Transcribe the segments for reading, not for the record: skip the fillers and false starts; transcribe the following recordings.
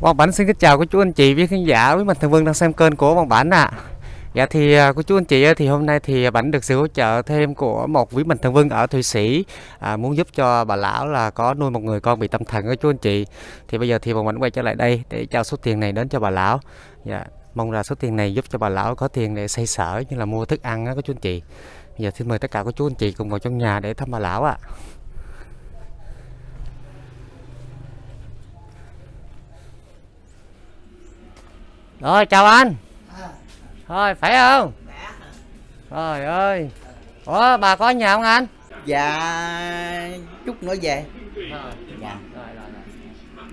Quang Bản xin kính chào cô chú anh chị, với khán giả, với mạnh thường Vân đang xem kênh của Quang Bản ạ. Dạ thì cô chú anh chị thì hôm nay thì Bản được sự hỗ trợ thêm của một quý mạnh thường Vân ở Thụy Sĩ, muốn giúp cho bà lão là có nuôi một người con bị tâm thần. Cô chú anh chị thì bây giờ thì Bản quay trở lại đây để trao số tiền này đến cho bà lão. Dạ, mong là số tiền này giúp cho bà lão có tiền để xây sở như là mua thức ăn đó, cô chú anh chị. Bây giờ xin mời tất cả cô chú anh chị cùng vào trong nhà để thăm bà lão ạ. Rồi chào anh. Thôi phải không? Trời ơi. Ủa bà có nhà không anh? Dạ chút nữa về. Dạ.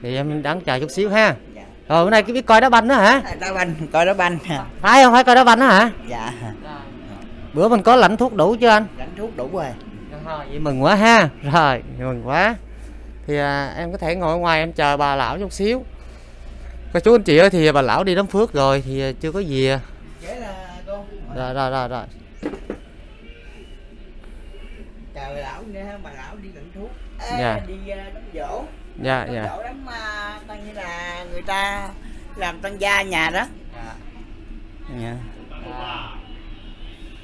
Thì em đang chờ chút xíu ha. Dạ. Rồi bữa nay cứ biết coi đá banh đó hả? Đá banh, coi đá banh. Phải không? Phải coi đá banh đó hả? Dạ. Bữa mình có lãnh thuốc đủ chưa anh? Lãnh thuốc đủ rồi. Thôi vậy mừng quá ha. Rồi, mừng quá. Thì em có thể ngồi ngoài em chờ bà lão chút xíu. Cô chú anh chị ơi thì bà lão đi đám phước rồi thì chưa có gì à. Rồi. Chào bà lão nghe ha, bà lão đi lận thuốc. Ê, dạ. Đi đám dỗ. Dạ đám dạ. Dỗ đám coi như là người ta làm tân gia nhà đó. Dạ. Dạ.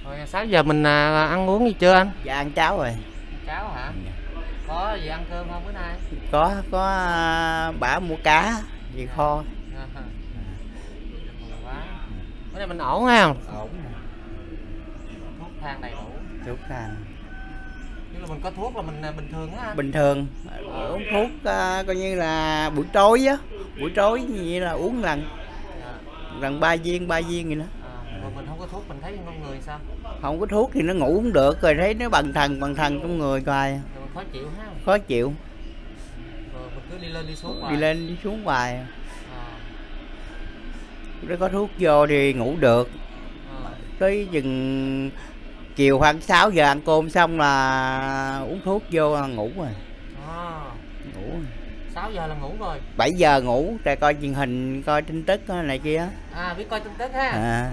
Rồi 6 giờ mình ăn uống gì chưa anh? Dạ ăn cháo rồi. Cháo hả? Dạ. Có gì ăn cơm không bữa nay? Có bả mua cá. Gì kho. Bữa nay mình ổn không? Ổn. Thuốc thang đầy đủ. Thuốc thang. Nhưng là mình có thuốc là mình bình thường á. Bình thường. Uống thuốc coi như là buổi tối á, buổi tối như là uống lần. Lần 3 viên vậy đó. Rồi mình không có thuốc mình thấy con người sao? Không có thuốc thì nó ngủ không được, rồi thấy nó bần thần trong người coi. Khó chịu ha. Khó chịu. Đi lên đi xuống hoài. Đi lên đi xuống hoài. Nó có thuốc vô thì ngủ được. Tới chừng chiều khoảng 6 giờ ăn cơm xong là uống thuốc vô là ngủ rồi. Ngủ. 6 giờ là ngủ rồi. 7 giờ ngủ để coi truyền hình, coi tin tức này kia. À biết coi tin tức ha.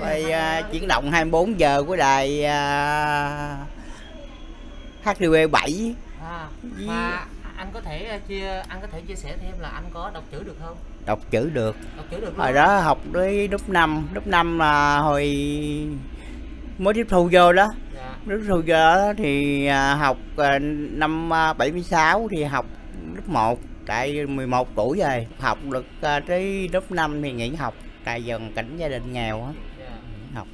Coi chuyển động 24 giờ của đài HTV7. Mà anh có thể chia sẻ thêm là anh có đọc chữ được không? Đọc chữ được hồi đó học tới lớp 5 là hồi mới tiếp thu vô đó. Dạ. Tiếp thu vô đó thì học năm 76 thì học lớp 1, tại 11 tuổi rồi học được tới lớp 5 thì nghỉ học, tại dần cảnh gia đình nghèo á. Dạ. Học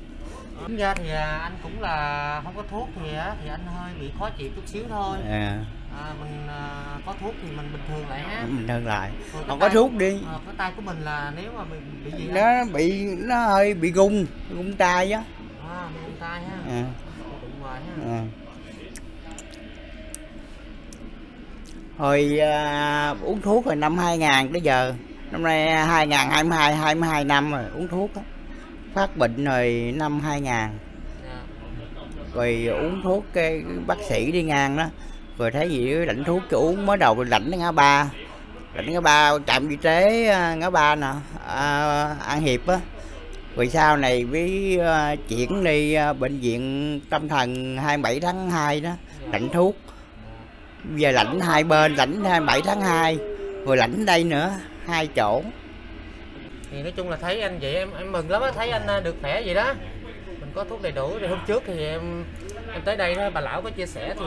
đúng ra thì anh cũng là không có thuốc thì anh hơi bị khó chịu chút xíu thôi. Dạ. Mình có thuốc thì mình bình thường lại ha. Bình thường lại. Còn có thuốc đi. Cái tay của mình là nếu mà mình bị gì đó nó hơi bị gung tay á. Gung tay ha. Gung hoài ha. Hồi uống thuốc hồi năm 2000 tới giờ. Năm nay 2022, 22 năm rồi uống thuốc á. Phát bệnh rồi năm 2000. Rồi uống thuốc cái bác sĩ đi ngang đó. Rồi thấy gì lãnh thuốc cho uống, mới đầu lãnh ngã 3. Lãnh ngã 3 trạm y tế ngã 3 nè, An Hiệp á. Rồi sau này với chuyển đi bệnh viện tâm thần 27 tháng 2 đó, lãnh thuốc. Giờ lãnh hai bên, lãnh 27 tháng 2, rồi lãnh đây nữa, hai chỗ. Thì nói chung là thấy anh vậy em mừng lắm á, thấy anh được khỏe vậy đó. Mình có thuốc đầy đủ. Rồi hôm trước thì em tới đây đó, bà lão có chia sẻ thì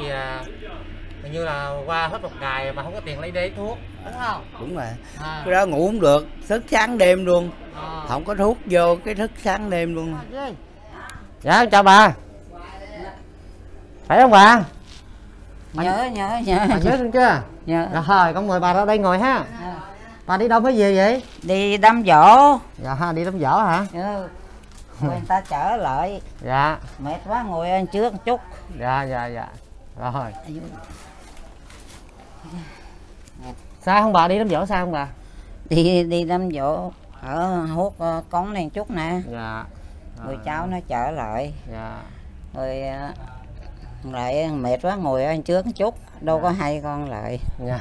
hình như là qua hết một ngày mà không có tiền lấy để thuốc, đúng không? Đúng rồi. Cái đó ngủ không được, thức sáng đêm luôn. Không có thuốc vô cái thức sáng đêm luôn. Dạ chào bà. Phải không bà? Nhớ. Bà nhớ được chưa? Nhớ. Rồi con mời bà ra đây ngồi ha. Bà đi đâu mới về vậy? Đi đám giỗ. Dạ ha, đi đám giỗ hả? Người ta trở lại. Dạ. Mệt quá ngồi ăn trước một chút. Dạ. Rồi. Sao không bà, đi đám giỗ sao không bà? Đi đám giỗ ở hút con này chút nè. Dạ. Rồi cháu nó trở lại. Dạ. Rồi lại mệt quá ngồi ăn trước một chút, đâu dạ. Có hay con lại. Dạ.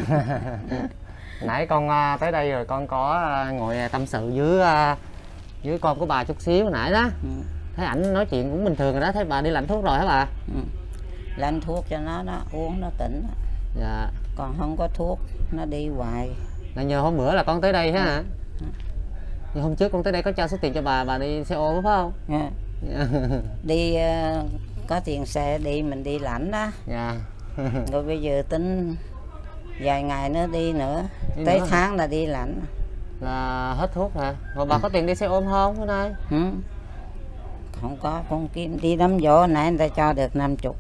Nãy con tới đây rồi con có ngồi tâm sự với con của bà chút xíu hồi nãy đó. Thấy ảnh nói chuyện cũng bình thường rồi đó, thấy bà đi lãnh thuốc rồi hả bà? Lãnh thuốc cho nó uống nó tỉnh. Dạ. Còn không có thuốc nó đi hoài. Là nhờ hôm bữa là con tới đây hả? Nhưng hôm trước con tới đây có trao số tiền cho bà đi xe ôm phải không? Yeah. Yeah. Đi có tiền xe đi mình đi lãnh đó. Dạ. Yeah. Rồi bây giờ tính vài ngày nữa đi nữa, đi tới nữa tháng hả? Là đi lãnh. Là hết thuốc hả? Rồi bà có tiền đi xe ôm không bữa nay? Không có, con kiếm đi đám vỗ nãy người ta cho được 50.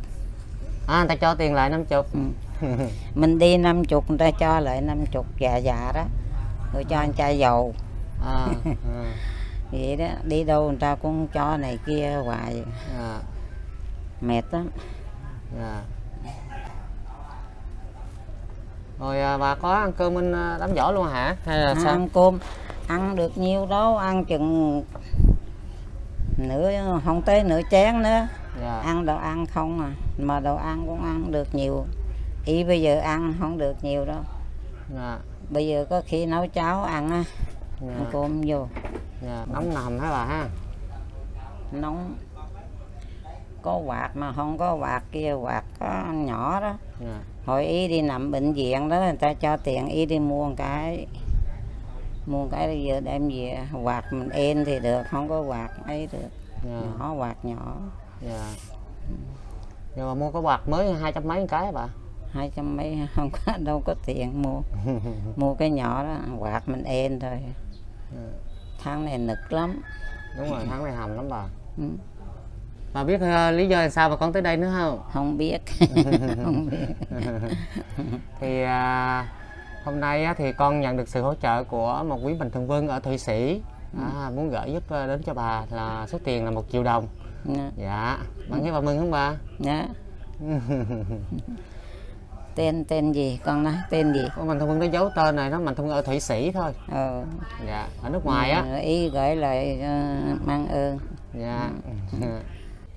À, người ta cho tiền lại 50. Mình đi 50, người ta cho lại 50 già đó. Rồi cho anh chai dầu. Vậy đó, đi đâu người ta cũng cho này kia hoài. À. Mệt lắm. À. Rồi bà có ăn cơm bên đám giỗ luôn hả? Hay là sao? Ăn cơm, ăn được nhiêu đó, ăn chừng nửa, không tới nửa chén nữa. Yeah. Ăn đồ ăn không à, mà đồ ăn cũng ăn được nhiều. Ý bây giờ ăn không được nhiều đâu. Yeah. Bây giờ có khi nấu cháo ăn á. Yeah. Ăn cơm vô. Yeah. Nóng hầm hả bà ha? Nóng. Có quạt mà không có quạt kia, quạt có nhỏ đó. Yeah. Hồi ý đi nằm bệnh viện đó, người ta cho tiền ý đi mua một cái. Mua một cái giờ đem về quạt mình êm thì được, không có quạt ấy được. Yeah. Nhỏ, quạt nhỏ. Dạ. Nhưng mà mua cái quạt mới 200 mấy cái bà? 200 mấy, không có, đâu có tiền mua. Mua cái nhỏ đó, quạt mình êm thôi. Yeah. Tháng này nực lắm. Đúng rồi, tháng này hầm lắm bà. Ừ. Bà biết lý do là sao bà con tới đây nữa không? Không biết. Không biết. Thì hôm nay thì con nhận được sự hỗ trợ của một quý bình thường quân ở Thụy Sĩ. Muốn gửi giúp đến cho bà là số tiền là 1 triệu đồng. Dạ, dạ. Bà thấy bà mừng không bà? Dạ. Tên gì con nói, tên gì? Con Mạnh Thông Quân nó giấu tên này, nó Mạnh Thông Quân ở Thụy Sĩ thôi. Ừ. Dạ, ở nước ngoài á. Ý gửi lời mang ơn. Dạ.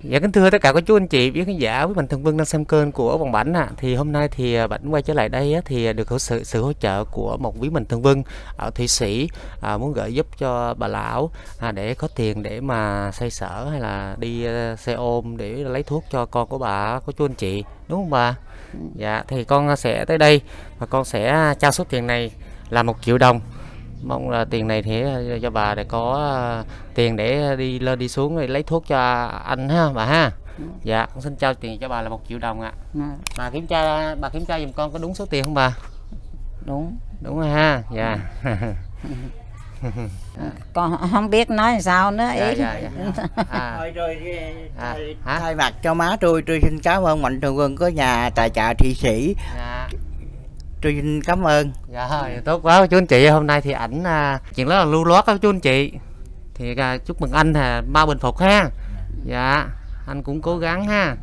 Dạ kính thưa tất cả các chú anh chị quý khán giả, với Mạnh Thường Quân đang xem kênh của Bằng Bảnh ạ. Thì hôm nay thì Bảnh quay trở lại đây thì được sự hỗ trợ của một quý Mạnh Thường Quân ở Thụy Sĩ, muốn gửi giúp cho bà lão để có tiền để mà xoay sở hay là đi xe ôm để lấy thuốc cho con của bà, có chú anh chị đúng không bà? Dạ thì con sẽ tới đây và con sẽ trao số tiền này là 1 triệu đồng. Mong là tiền này thì cho bà để có tiền để đi lên đi xuống để lấy thuốc cho anh ha bà ha. Ừ. Dạ con xin trao tiền cho bà là 1 triệu đồng ạ. À. Ừ. Bà kiểm tra giùm con có đúng số tiền không bà? Đúng. Đúng rồi ha. Dạ. Ừ. Con không biết nói sao nữa. Dạ, ý. Dạ, dạ. Thay mặt cho má tôi xin cảm ơn Mạnh Thường Quân có nhà tài trợ Thụy Sĩ. Dạ. Tôi xin cảm ơn. Dạ rồi, tốt quá chú anh chị. Hôm nay thì ảnh chuyện rất là lưu loát đó chú anh chị. Thì chúc mừng anh mau bình phục ha. Dạ, anh cũng cố gắng ha.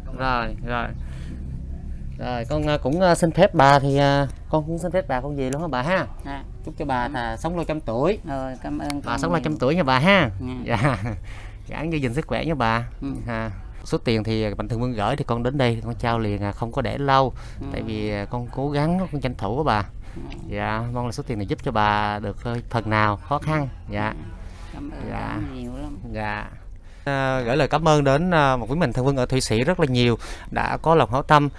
Rồi con cũng xin phép bà thì con cũng xin phép bà con gì luôn hả bà ha. Chúc cho bà là sống lâu 100 tuổi. Rồi, cảm ơn. Bà sống lâu 100 tuổi nha bà ha. Dạ. Gắng giữ gìn sức khỏe nha bà. Số tiền thì Mạnh Thường Quân gửi thì con đến đây thì con trao liền, không có để lâu. Tại vì con cố gắng, con tranh thủ của bà. Dạ, mong là số tiền này giúp cho bà được phần nào khó khăn. Dạ. Cảm ơn. Dạ. Nhiều lắm. Dạ. Gửi lời cảm ơn đến một quý Mạnh Thường Quân ở Thụy Sĩ rất là nhiều, đã có lòng hảo tâm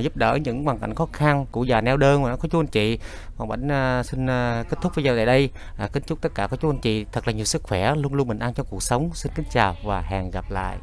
giúp đỡ những hoàn cảnh khó khăn của già neo đơn và nó có chú anh chị. Còn Bảnh xin kết thúc video tại đây. Kính chúc tất cả các chú anh chị thật là nhiều sức khỏe, luôn luôn bình an trong cuộc sống. Xin kính chào và hẹn gặp lại.